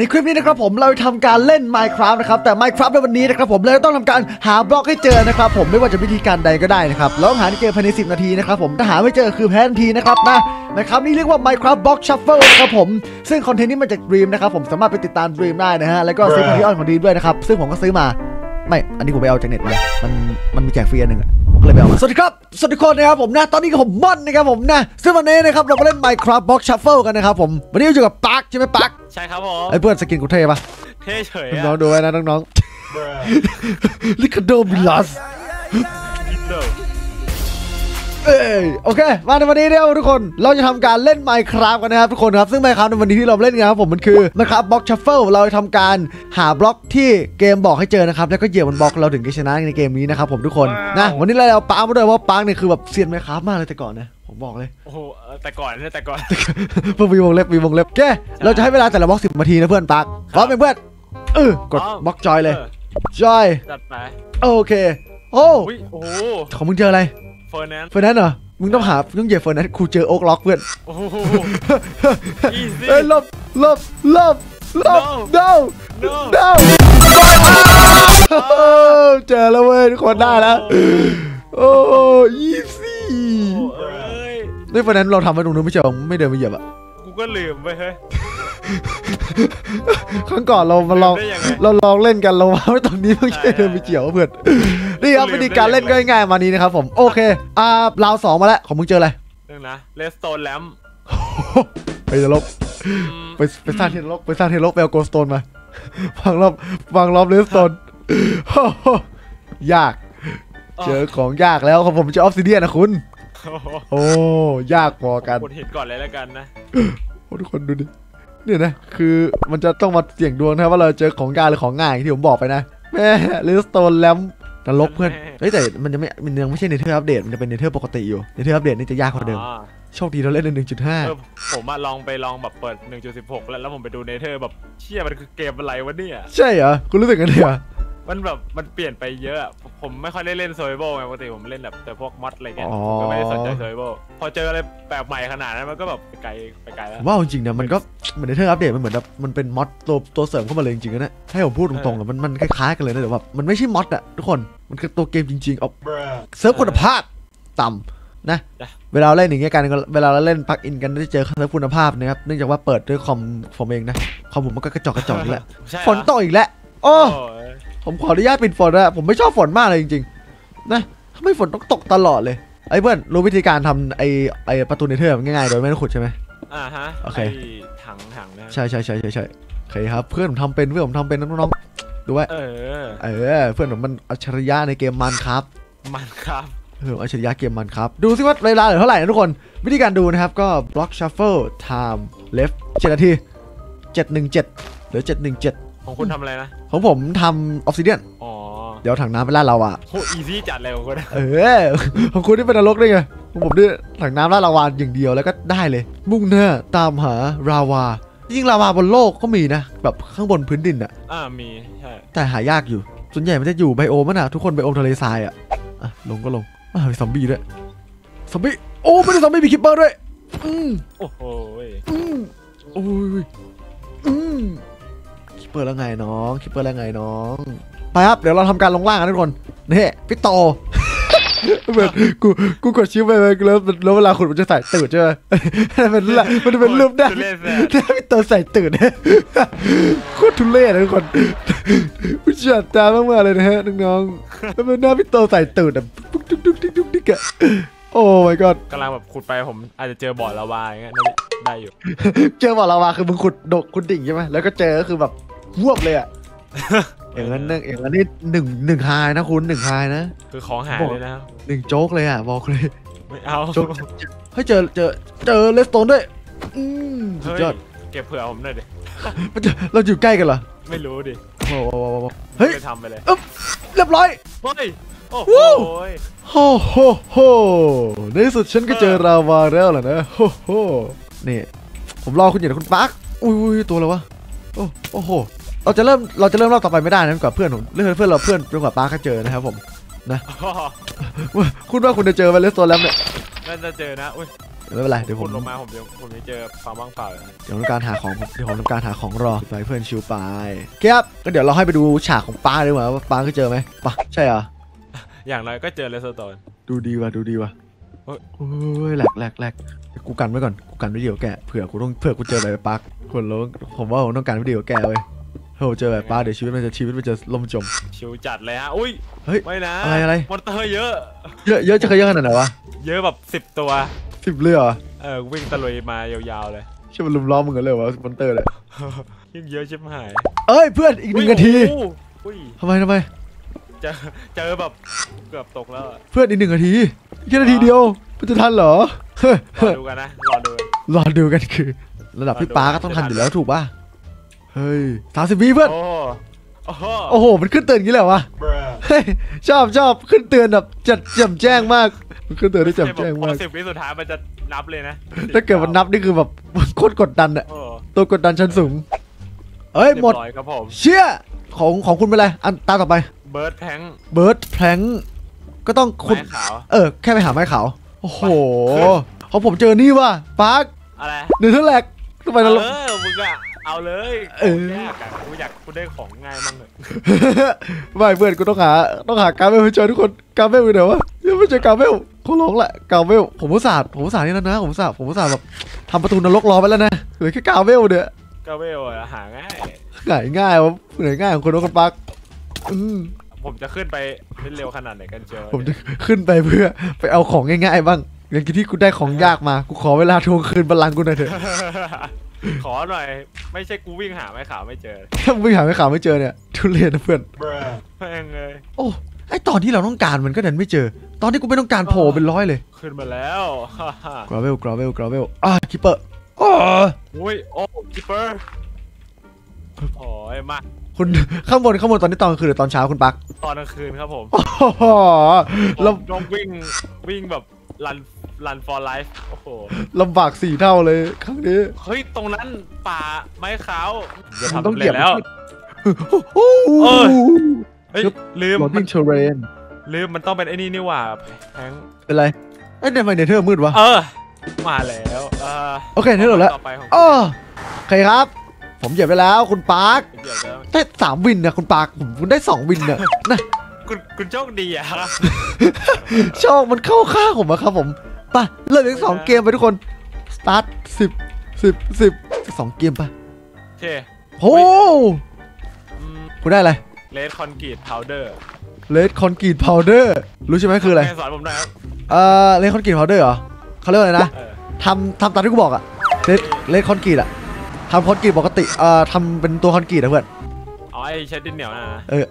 ในคลิปนี้นะครับผมเราทำการเล่น Minecraft นะครับแต่ Minecraft ในวันนี้นะครับผมเราต้องทำการหาบล็อกให้เจอนะครับผมไม่ว่าจะวิธีการใดก็ได้นะครับแล้วหาให้เจอภายใน10นาทีนะครับผมถ้าหาไม่เจอคือแพ้ทันทีนะครับนะครับนี่เรียกว่า Minecraft Block Shuffle นะครับผมซึ่งคอนเทนต์นี้มาจาก Dream นะครับผมสามารถไปติดตาม Dream ได้นะฮะแล้วก็ซื้อที่ออนของ Dream ด้วยนะครับซึ่งผมก็ซื้อมาไม่อันนี้ผมไปเอาจากเน็ตมามันมีแจกฟรีอันนึงสวัสดีครับสวัสดีคนนะครับผมนะตอนนี้ผมม่อนนะครับผมนะซึ่งวันนี้นะครับเรามาเล่น Minecraft Block Shuffle กันนะครับผมวันนี้อยู่กับปาร์คใช่ไหมปาร์คใช่ครับผมไอ้เพื่อนสกินกูเท่ปะเท่เฉยน้องดูไว้นะน้องๆลิคาโดบิลัสเอ้ยโอเคมาในวันนี้เดี๋ยวทุกคนเราจะทำการเล่น Minecraft กันนะครับทุกคนครับซึ่ง Minecraft ในวันนี้ที่เราเล่นกันครับผมมันคือ Minecraft Block Shuffle เราจะทำการหาบล็อกที่เกมบอกให้เจอนะครับแล้วก็เหยียบบนบล็อกเราถึงจะชนะในเกมนี้นะครับผมทุกคนนะวันนี้เราเอาปาร์คมาด้วยว่าปาร์คเนี่ยคือแบบเซียน Minecraft มากเลยแต่ก่อนนะผมบอกเลยโอ้โหแต่ก่อนเพื่อนมีวงเล็บแกเราจะให้เวลาแต่ละบล็อก10 นาทีนะเพื่อนปาร์คพร้อมไหมเพื่อนกดบล็อกจอยเลยจอยโอเคโอ้ของมึงเจออะไรเฟอร์นัทเหรอมึงต้องหาต้องเหยียบเฟอร์นัทกูเจอโอ๊กล็อกเพื่อนโอ้โหเฮ้ยลบ no เจอแล้วเว้ยทุกคนได้แล้วโอ้ยีซี่นี่เฟอร์นัทเราทำไปตรงนู้นไม่เจอไม่เดินไปเหยียบอ่ะกูก็ลืมไปเฮ้ยครั้งก่อนเราลองเล่นกันเราว่าตอนนี้เพิ่งจะเดินไปเกี่ยวเพื่อนนี่ครับวิธีการเล่นง่ายๆมานี้นะครับผมโอเคราว2มาแล้วของมึงเจออะไรเรื่องนะเลสโตนแลมไปนรกไปสร้างเทนรกไปเอาโกลสโตนมาวางรอบเลสโตนยากเจอของยากแล้วของผมจะออฟซิเดียนนะคุณโอ้ยากพอกันคนเห็นก่อนเลยแล้วกันนะทุกคนดูดิเนี่ยนะคือมันจะต้องมาเสี่ยงดวงนะว่าเราเจอของยากหรือของง่ายที่ผมบอกไปนะแม่เลสโตนแลมนรกเพื่อนเฮ้ยแต่มันยังไม่ใช่เนเธอร์อัปเดตมันจะเป็นเนเธอร์ปกติอยู่เนเธอร์อัปเดตนี่จะยากกว่าเดิมโชคดีเราเล่นใน 1.5 ผมมาลองแบบเปิด 1.16 แล้วผมไปดูเนเธอร์แบบเชี่ยมันคือเกมอะไรวะเนี่ยใช่เหรอคุณรู้สึกกันเลยเหรอมันแบบมันเปลี่ยนไปเยอะผมไม่ค่อยได้เล่นโซยโบไงปกติผมเล่นแบบแต่พวกมอดอะไรเงี้ยก็ไม่ได้สนใจโซยโบพอเจออะไรแปลกใหม่ขนาดนั้นมันก็แบบไกลแล้วว่าจริงนะมันก็เหมือนเนเธอร์อัปเดตมันเหมือนแบบมันเป็นมอดตัวเสริมเข้ามาเลยจริงๆนะให้ผมพูดตรงๆมันคล้ายๆกันเลยนะแต่ว่ามันไม่ใช่มอดอะทุกคนมันคือตัวเกมจริงๆเอาเซิร์ฟคุณภาพต่ำนะเวลาเล่นอย่างเงี้ยกันเวลาเราเล่นพักอินกันได้เจอเซิร์ฟคุณภาพนะครับเนื่องจากว่าเปิดด้วยคอมผมเองนะคอมผมมันก็กระจอกอีกแล้วฝนตกอีกแล้วโอ้ผมขออนุญาตปิดฝนนะผมไม่ชอบฝนมากเลยจริงๆนะทำไมฝนต้องตกตลอดเลยไอ้เพื่อนรู้วิธีการทำไอ้ประตูเนเธอร์ง่ายๆโดยไม่ต้องขุดใช่ไหมฮะโอเคถังนะใช่โอเคครับเพื่อนผมทำเป็นน้องๆดูไว้เพื่อนผมมันอัจฉริยะในเกมมันครับอัจฉริยะเกมมันครับดูซิว่าเวลาเหลือเท่าไหร่นะทุกคนวิธีการดูนะครับก็ block shuffle time left 7 นาที 717 หรือ 717ของคุณทำอะไรนะของผมทำออฟซิเดียนเดี๋ยวถังน้ำไปล่าเราอ่ะโคตรอีซี่จัดเลยของคุณของคุณนี่เป็นนรกได้ไงของผมนี่ถังน้ำล่าลาวาอย่างเดียวแล้วก็ได้เลยมุ่งหน้าตามหาลาวายิ่งลาวาบนโลกก็มีนะแบบข้างบนพื้นดินอ่ะมีใช่แต่หายากอยู่ส่วนใหญ่มันจะอยู่ไบโอมนะทุกคนไบโอมทะเลทรายอ่ะลงก็ลงมีซอมบี้ด้วยซอมบี้โอ้ไม่ได้ซอมบี้มีคิปเปอร์ด้วยโอ้โหคิปเปอร์แล้วไงน้องไปครับเดี๋ยวเราทำการลงล่างกันทุกคนนี่พี่โตเหมือนกูกดชิปไปแล้วเวลาขุดมันจะใส่ตื่นใช่ไหมมันเป็นรูปได้พี่โตใส่ตื่นโคตรทุเรศนะทุกคนผู้ชายตามากมากเลยนะฮะน้องๆแล้วเป็นหน้าพี่โตใส่ตื่นแบบดุ๊กอะโอ้ my god กำลังแบบขุดไปผมอาจจะเจอบ่อลาวาอย่างเงี้ยได้อยู่เจอบ่อลาวาคือมึงขุดดิ่งใช่ไหมแล้วก็เจอคือแบบรวบเลยอ่ะอย่างนั้นนี่หนึ่งไฮนะคุณหนึ่งไฮนะคือของหายเลยนะหนึ่งโจ๊กเลยอ่ะบอกเลยไม่เอาโจ๊กให้เจอเลสโตนด้วยสุดยอดเก็บเผื่อผมหน่อยดิเราอยู่ใกล้กันเหรอไม่รู้ดิเฮ้ยทำไปเลยเรียบร้อยโอ้โหในที่สุดฉันก็เจอราวาแล้วแหละนะโอ้โหนี่ผมรอคุณอยู่นะคุณปาร์คอุ้ยตัวอะไรวะโอ้โหเราจะเริ่มรอบต่อไปไม่ได้นะกับเพื่อนผมเพื่อนจนกว่าปาร์คจะเจอนะครับผมนะคุณว่าคุณจะเจอไปเลสโตนแล้วเนี่ยน่าจะเจอนะอุ้ย ไม่เป็นไรเดี๋ยวผมลงมาผมจะเจอความว่างเปล่าเดี๋ยวต้องการหาของเดี๋ยวผมต้องการหาของรอไปเพื่อนชิวไปครับก็เดี๋ยวเราให้ไปดูฉากของป้าดีกว่าป้าก็เจอไหมป้าใช่เหรออย่างไรก็เจอเลสโตนดูดีว่ะดูดีว่ะโอ้ยแหลกแหลกแหลกกูกันไว้ก่อนกูกันวิดีโอแกเผื่อกูต้องเผื่อกูเจออะไรปักคนแล้วผมว่าผมต้องการวิดีโอแกเว้ยถ้าผมเจอแบบป้าเดี๋ยวชีวิตมันจะล่มจมชิวจัดเลยฮะอุ้ยเฮ้ยไม่นะอะไรมอนเตอร์เยอะเยอะจะเยอะขนาดไหนวะเยอะแบบ10 ตัว10เลยเหรอวิ่งตะลุยมายาวๆเลยใช่มันลุมล้อมมึงกันเลยวะมอนเตอร์เลยยิ่งเยอะชิบหายเอ้ยเพื่อนอีก1 นาทีทำไมเจอแบบเกือบตกแล้วเพื่อนอีก1 นาทีแค่นาทีเดียวมันจะทันเหรอรอดูกันนะรอดูกันคือระดับพี่ป้าก็ต้องทันอยู่แล้วถูกป่ะเฮ้ย30 วิเพื่อนโอ้โหมันขึ้นเตือนอย่างนี้แหละวะเฮ้ยชอบขึ้นเตือนแบบจัดแจ่มแจ้งมากมันขึ้นเตือนได้แจ่มแจ้งมาก10 วิสุดท้ายมันจะนับเลยนะถ้าเกิดมันนับนี่คือแบบโคตรกดดันอะตัวกดดันชั้นสูงเฮ้ยหมดเชี่ยของคุณเป็นไรอันตาต่อไปเบิร์ดแพลงก็ต้องขุดแค่ไปหาไม้ขาวโอ้โหเขาผมเจอนี่ว่ะปาร์คอะไรเนื้อแหลกทำไมเรามึงอะเอาเลยกูอยากกูได้ของง่ายมั่งเลยไม่เพื่อนกูต้องหาการ์เบลไปเจอทุกคนการ์เบลอยู่ไหนวะยังไม่เจอการ์เบลเขาร้องแหละการ์เบลผมอุตส่าห์นี่แล้วนะผมอุตส่าห์แบบทำประตูนรกรอไปแล้วนะเหลือแค่การ์เบลเด้อการ์เบลหาง่ายว่ะเหนื่อยง่ายของคนปาร์คผมจะขึ้นไปเร็วขนาดไหนกันเจอผมจะขึ้นไปเพื่อไปเอาของง่ายๆบ้างอย่างที่กูได้ของยากมากูขอเวลาทวงคืนบัลลังก์กูหน่อยเถอะขอหน่อยไม่ใช่กูวิ่งหาไม้ขาวไม่เจอถ้าวิ่งหาไม้ขาวไม่เจอเนี่ยทุเรศนะเพื่อนแพงเลยโอ้ไอตอนที่เราต้องการมันก็ดันไม่เจอตอนที่กูไม่ต้องการโผล่เป็นร้อยเลยขึ้นมาแล้วกราเวลคิปเปอร์อุ้ยโอ้คิปเปอร์โอ้ยมาคุณข้างบนตอนนี้ตอนกลางคืนหรือตอนเช้าคุณปักตอนกลางคืนครับผมเราต้องวิ่งแบบรัน for life โอ้โหลำบาก4 เท่าเลยครั้งนี้เฮ้ยตรงนั้นป่าไม้ขาวมันต้องเหยียบแล้วลืมมันต้องเป็นไอ้นี่นี่หว่าแพงเป็นไรไอ้เนี่ยมันเนเธอร์มืดวะมาแล้วโอเคเนเธอร์แล้วใครครับผมเหยียบไปแล้วคุณปาร์คได้3 วินนะคุณปาร์คคุณได้2 วินนะนะคุณโชคดีอะครับโชคมันเข้าข้างผมอะครับผมป่ะเริ่มจาก2 เกมไปทุกคนสตาร์ท10 10 102 เกมป่ะโอเคโอ้คุณได้อะไรเลดคอนกรีตพาวเดอร์รู้ใช่ไหมคืออะไรสอนผมหน่อยครับเลดคอนกรีตพาวเดอร์เหรอเขาเรียกอะไรนะทำตามที่กูบอกอะเลดคอนกรีตอะทำคอนกรีตปกติทำเป็นตัวคอนกรีตนะเพื่อนอ๋อใช้ดินเหนียวนะ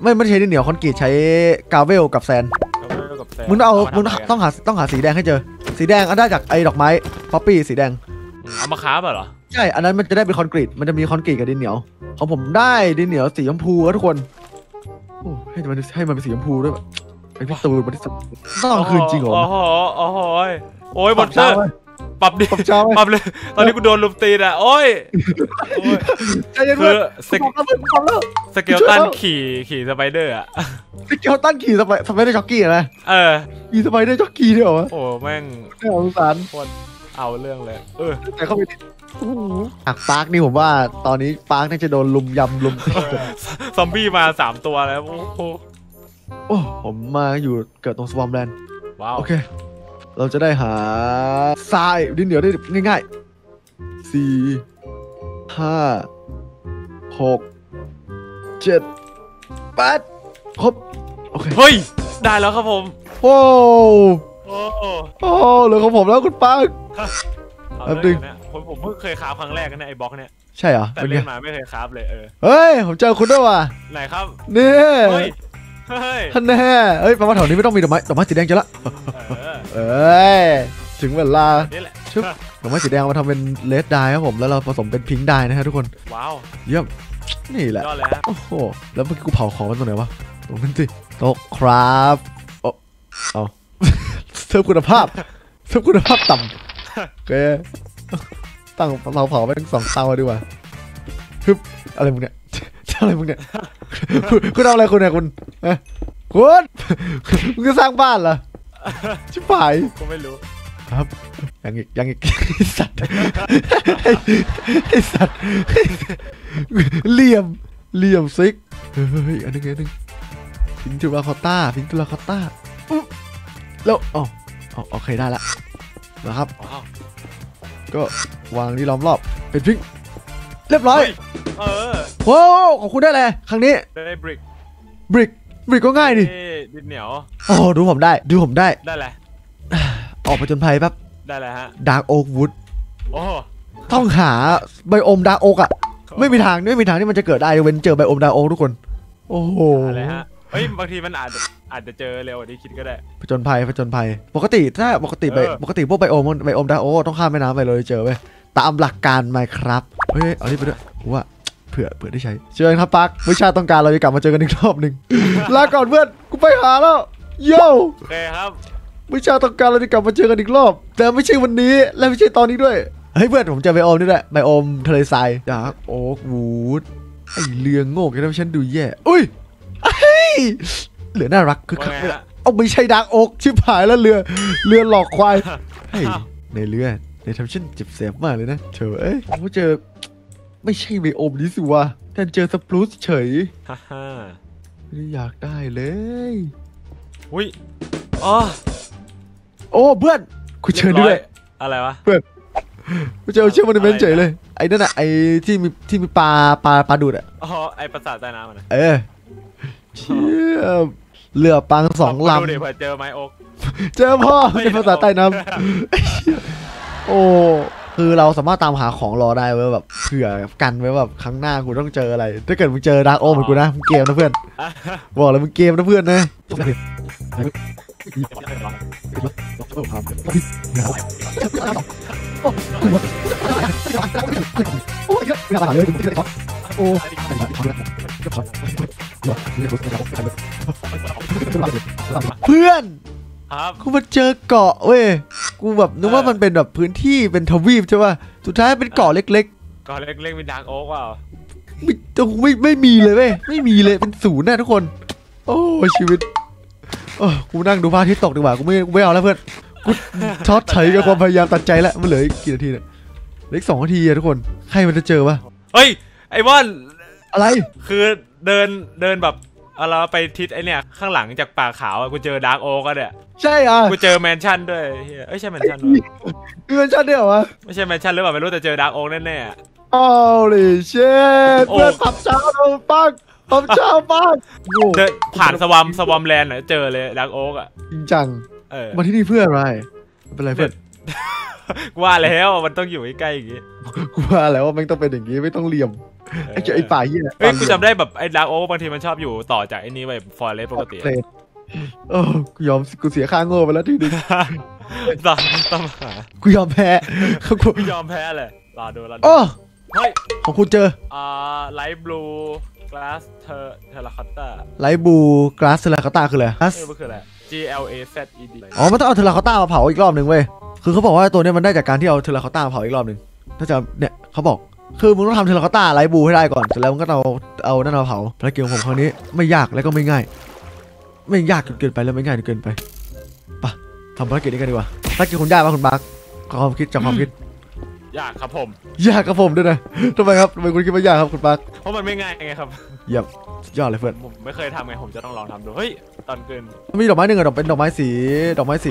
ไม่ใช้ดินเหนียวคอนกรีตใช้กาเวลกับแซนมึงต้องหาสีแดงให้เจอสีแดงก็ได้จากไอ้ดอกไม้ป๊อปปี้สีแดงเอามาค้าป่ะเหรอใช่อันนั้นมันจะได้เป็นคอนกรีตมันจะมีคอนกรีตกับดินเหนียวของผมได้ดินเหนียวสีชมพูทุกคนโอ้ให้มันเป็นสีชมพูด้วยไอ้พี่ตูนมันต้องคืนจริงเหรอโอ้ยบอลเตอร์ปรับดิปรับเลยตอนนี้กูโดนลุมตีนะโอ้ยใจเย็นเลยสเกลตันขี่สไปเดอร์อะสเกลตันขี่สไปเดอร์จ็อกกี้อะไรขี่สไปเดอร์จ็อกกี้ด้วยเหรอโอ้แม่งสงสารคนเอาเรื่องเลยแต่เขาไปอักปาร์คนี่ผมว่าตอนนี้ปาร์คน่าจะโดนลุมยำลุมซอมบี้มา3 ตัวแล้วโอ้ผมมาอยู่เกิดตรงสวอมแลนด์ว้าวโอเคเราจะได้หาทรายดินเหนียวได้ง่ายๆ4 5 6 7 8ครบโอเคเฮ้ยได้แล้วครับผมโอ้โหเหลือของผมแล้วคุณปังแป๊บนึงผมเพิ่งเคยคราฟครั้งแรกนะไอ้บล็อกเนี่ยใช่เหรอแต่เล่นมาไม่เคยคราฟเลยเฮ้ยผมเจอคุณด้วยว่ะไหนครับนี่ท่านแน่เฮ้ยประมาณแถวนี้ไม่ต้องมีดอกไม้สีแดงเจอละเอ้ยถึงเวลาชุบดอกไม้สีแดงมาทำเป็นเลดไดครับผมแล้วเราผสมเป็นพิงค์ไดนะฮะทุกคนว้าวเยี่ยมนี่แหละโอ้โหแล้วเมื่อกี้กูเผาของมันตรงไหนวะตรงนั้นสิโต๊ะครับโอ้เอาเสริมคุณภาพต่ำโอเคตั้งเราเผาไปทั้ง2 เตาดีกว่าฮึบอะไรมึงเนี่ยคุณเอาอะไรคุณเนี่ยคุณจะสร้างบ้านเหรอชิบหายกูไม่รู้ ครับยังอีกไอสัตว์เหลี่ยมซิกเฮ้ยอันนึงพินจูราคอต้าแล้วอ๋อโอเคได้ละนะครับก็วางนี่ล้อมรอบเป็นพิงเรียบร้อยโว้ขอบคุณได้เลยครั้งนี้ได้บริกก็ง่ายดิดินเหนียวโอ้ดูผมได้แหละออกไปจนภัยปั๊บได้แล้วฮะดาร์กโอ๊กวูดโอ้ต้องหาใบโอมดาร์กโอ๊กอ่ะไม่มีทางที่มันจะเกิดได้เว้นเจอใบโอมดาร์กโอ๊กทุกคนโอ้โหอะไรฮะเฮ้ยบางทีมันอาจจะเจอเร็วกว่าที่คิดก็ได้ผจญภัยปกติพวกใบโอมดาร์กโอ๊กต้องข้ามแม่น้ำไปเลยเจอเว้ยตามหลักการ Minecraft เฮ้ยเอานี่ไปด้วยว่าเผื่อได้ใช้เชิญครับปักวิชาต้องการเราจะกลับมาเจอกันอีกรอบหนึ่งลาก่อนเพื่อนกูไปหาแล้วโย่โอเคครับวิชาต้องการเราจะกลับมาเจอกันอีกรอบแต่ไม่ใช่วันนี้และไม่ใช่ตอนนี้ด้วยเฮ้ยเพื่อนผมเจอไบโอมนี่แหละไบโอมทะเลทรายดาร์กโอ๊กวูดไอเรืองโง่แกทำให้ฉันดูแย่อุ้ยเหลือน่ารักคือเอาไม่ใช่ดาร์กโอ๊กชิบหายแล้วเรือหลอกควายในเรือในทำฉันเจ็บแสบมากเลยนะเธอเอ้ยผมเจอไม่ใช่ไบโอมนี้สิวะแต่เจอสปรูซเฉยไม่ได้อยากได้เลยอุ้ยอ๋อโอ้เพื่อนกูเจอด้วยอะไรวะเพื่อนกูเจอเชือกมันเป็นเฉยเลยไอ้นั่นอะไอ้ที่มีปลาดูดอะอ๋อไอ้ปลาสาดใต้น้ำนะเออเชือกเรือปางสองลำเจอไม้อกเจอพ่อในปลาสาดใต้น้ำโอ้คือเราสามารถตามหาของรอได้ไว้แบบเผื่อกันไว้แบบครั้งหน้ากูต้องเจออะไรถ้าเกิดมึงเจอดาร์กโอเหมือนกูนะมึงเกมนะเพื่อนบอกเลยมึงเกมนะเพื่อนนะเพื่อนกูมาเจอเกาะเว้ยกูแบบนึกว่ามันเป็นแบบพื้นที่เป็นทวีปใช่ป่ะสุดท้ายเป็นเกาะเล็กๆเกาะเล็กๆเป็นดาร์กโอ๊กเปล่าไม่มีเลยเว้ยไม่มีเลยเป็นศูนย์นะทุกคนโอ้ชีวิตโอ้กูนั่งดูพระอาทิตย์ตกดีกว่ากูไม่เอาแล้วเพื่อนกูช็อตเฉยกับความพยายามตัดใจแล้วมันเหลืออีกกี่นาทีเนี่ยเหลือ2 นาทีอะทุกคนใครมันจะเจอวะเฮ้ยไอ้บอลอะไรคือเดินแบบเราไปทิศไอเนี่ยข้างหลังจากป่าขาวกูเจอดาร์กโอ๊กแล้วเนี่ยใช่อ่ะกูเจอแมนชั่นด้วยเอ้ยใช่แมนชั่นด้วยแมนชั่นเดียววะไม่ใช่แมนชั่นหรือเปล่าไม่รู้แต่เจอดาร์กโอ๊กแน่ๆโอ้ลิเชตเพื่อนปรับเช้าเราปักปรับเช้าปักเดินผ่านสวอมแลนด์เจอเลยดาร์กโอ๊กอ่ะจริงจังมาที่นี่เพื่ออะไรเป็นไรเพื่อนกูว่าแล้วมันต้องอยู่ใกล้ๆอย่างงี้กูว่าแล้วว่ามันต้องเป็นอย่างงี้ไม่ต้องเหลี่ยมไอ้ป่าเหี้ยเฮ้ยกูจำได้แบบไอ้ดาร์กโอ๊กบางทีมันชอบอยู่ต่อจากไอ้นี้ไปฟอเรสต์ปกติโอ้กูเสียค่าโง่ไปแล้วที่นึงต้องหากูยอมแพ้กูยอมแพ้เลยรอดูโอ้เฮ้ยของคุณเจอไลท์บลูกราสเทราคอตตาไลท์บลูกราสเทราคอตตาคืออะไรคืออะไร GLAZED อ๋อมันต้องเอาเทราคอตตามาเผาอีกรอบหนึ่งเว้ยคือเขาบอกว่าตัวนี้มันได้จากการที่เอาเทราคอตตามาเผาอีกรอบหนึ่งถ้าจะเนี่ยเขาบอกคือมึงต้องทำเทราคอตตาไลท์บลูให้ได้ก่อนเสร็จแล้วมึงก็เอานั่นมาเผาภารกิจของผมครั้งนี้ไม่ยากและก็ไม่ง่ายไม่ยากเกินไปแล้วไม่ง่ายเกินไปป่ะทำภารกิจนี้กันดีกว่าภารกิจคุณยากป่ะคุณมาร์คความคิดยากครับผมด้วยนะทำไมคุณคิดว่ายากครับคุณมาร์คเพราะมันไม่ง่ายไงครับอย่ายอดเลยเพื่อนผมไม่เคยทำไงผมจะต้องลองทำดูเฮ้ยตอนเกินมีดอกไม้หนึ่งอะเป็นดอกไม้สี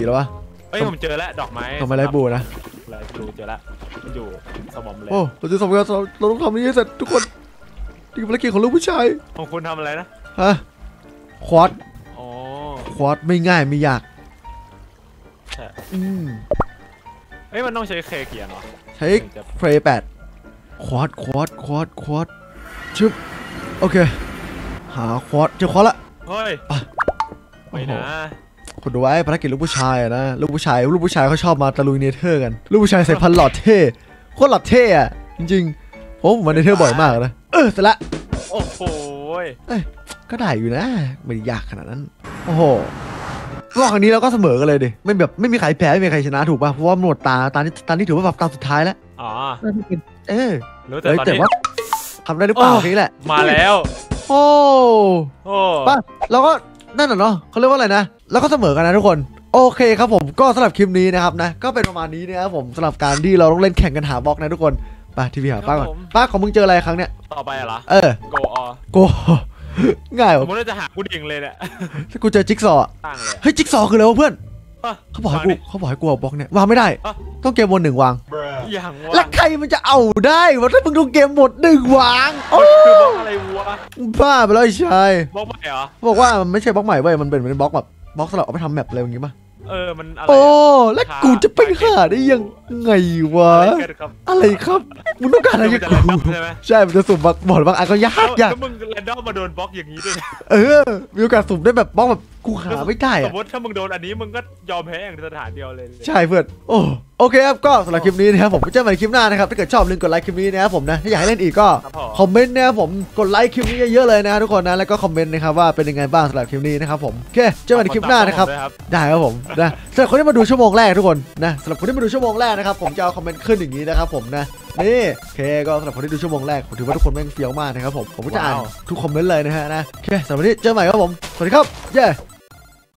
แล้ววะเฮ้ยผมเจอแล้วดอกไม้ไลท์บลูนะไลท์บลูเจอแล้วอยู่สมอมเลยโอ้เราจะสมกันเราต้องทำนี้ให้เสร็จทุกคนนี่คือภารกิจของลูกผู้ชายของคุณทำอะไรนะฮะควอดไม่ง่ายไม่ยากใช่เอ้ยมันต้องใช้เคเขียนเหรอใช้เพลย์แปดควอดชึบโอเคหาควอดเจอควอดละเฮ้ยไปนะคุณดูไว้ภารกิจลูกผู้ชายนะลูกผู้ชายเขาชอบมาตะลุยเนเธอร์กันลูกผู้ชายใส่พันหลอดเท่โคตรหลอดเท่อะจริงๆผมมาเนเธอร์บ่อยมากนะเสร็จละโอ้โหก็ได้อยู่นะไม่ยากขนาดนั้นโอ้โหรอบครั้งนี้เราก็เสมอกันเลยดิไม่แบบไม่มีใครแพ้ไม่มีใครชนะถูกป่ะเพราะว่าหมดตาที่ถือว่าแบบตาสุดท้ายแล้วอ๋อรู้แต่ว่าทำได้หรือเปล่านี่แหละมาแล้วโอ้ป่ะเราก็นั่นน่ะเนาะเขาเรียกว่าอะไรนะแล้วก็เสมอกันนะทุกคน โอเคครับผมก็สำหรับคลิปนี้นะครับนะก็เป็นประมาณนี้นะครับผมสำหรับการที่เราต้องเล่นแข่งกันหาบล็อกนะทุกคนไปทีวีหาป้าก่อนป้าของมึงเจออะไรครั้งเนี้ยต่อไปเหรอเออโกออโกง่ายว่ะผมจะหากูเองเลยแหละกูเจอจิ๊กซอว์เฮ้ยจิ๊กซอว์คืออะไรวะเพื่อนเขาบอกให้กูเอาบล็อกเนี่ยวางไม่ได้ต้องเกมหมดหนึ่งวางแล้วใครมันจะเอาได้วะถ้ามึงต้องเกมหมดหนึ่งวางโอ้คือบล็อกอะไรวะบ้าไปแล้วไอ้ชายบล็อกใหม่เหรอบอกว่ามันไม่ใช่บล็อกใหม่เว้ยมันเป็นบล็อกแบบบล็อกสำหรับเอาไปทำแมปอะไรอย่างงี้ป่ะเออมันอะไรโอ้แล้วกูจะไปหาได้ยังไงวะอะไรครับมึงต้องการอะไรจากกูใช่มันจะสุ่มบล็อกบางอันก็ยากยากถ้ามึงแรนดอมมาโดนบล็อกอย่างนี้ด้วยเออมีโอกาสสุ่มได้แบบบล็อกแบบกูหาไม่ได้สมมติถ้ามึงโดนอันนี้มึงก็ยอมแพ้อย่างสถานเดียวเลยใช่เพื่อนโอ้โอเคครับก็สำหรับคลิปนี้นะครับผมก็เจอกันในคลิปหน้านะครับถ้าเกิดชอบลืมกดไลค์คลิปนี้นะครับผมนะถ้าอยากให้เล่นอีกก็คอมเมนต์นะครับผมกดไลค์คลิปนี้เยอะๆเลยนะทุกคนนะแล้วก็คอมเมนต์นะครับว่าเป็นยังไงบ้างสำหรับคลิปนี้นะครับผมโอเคเจอกันในคลิปหน้านะครับได้ครับผมนะสำหรับคนที่มาดูชั่วโมงแรกทุกคนนะสำหรับคนที่มาดูชั่วโมงแรกนะครับผมจะเอาคอมเมนต์ขึ้นอย่างนี้นะครับผมนะนี่โอเคก็สำหรับคนที่ดูชั่วโมงแรกผมถือว่าทุกคนแม่งเฟี้ยวมากนะครับผมผมจะอ่านทุกคอมเมนต์เลยนะฮะนะโอเคสำหรับวันนี้เจอใหม่ครับผมสวัสดีครับเย้